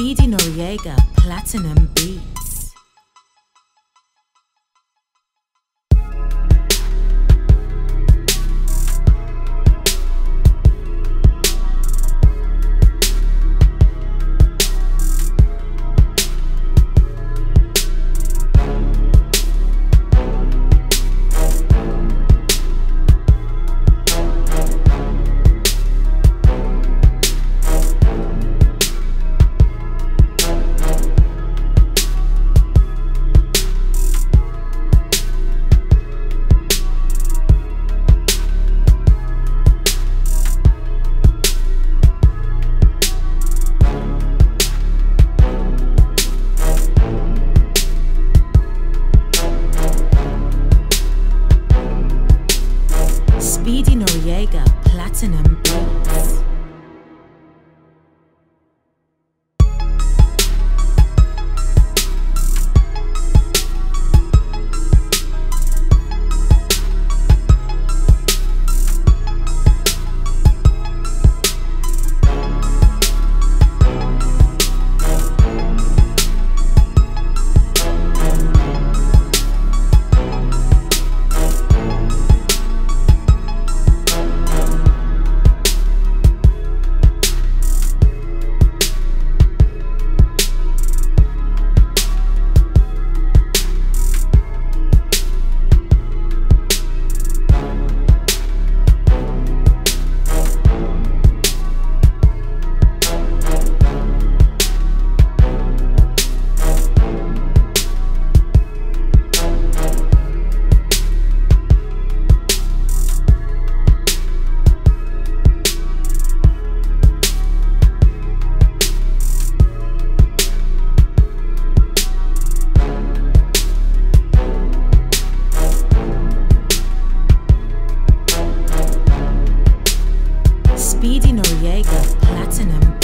Speedy Noriega Platinum Beat. Speedy Noriega Platinum Beats. Speedy Noriega Platinum.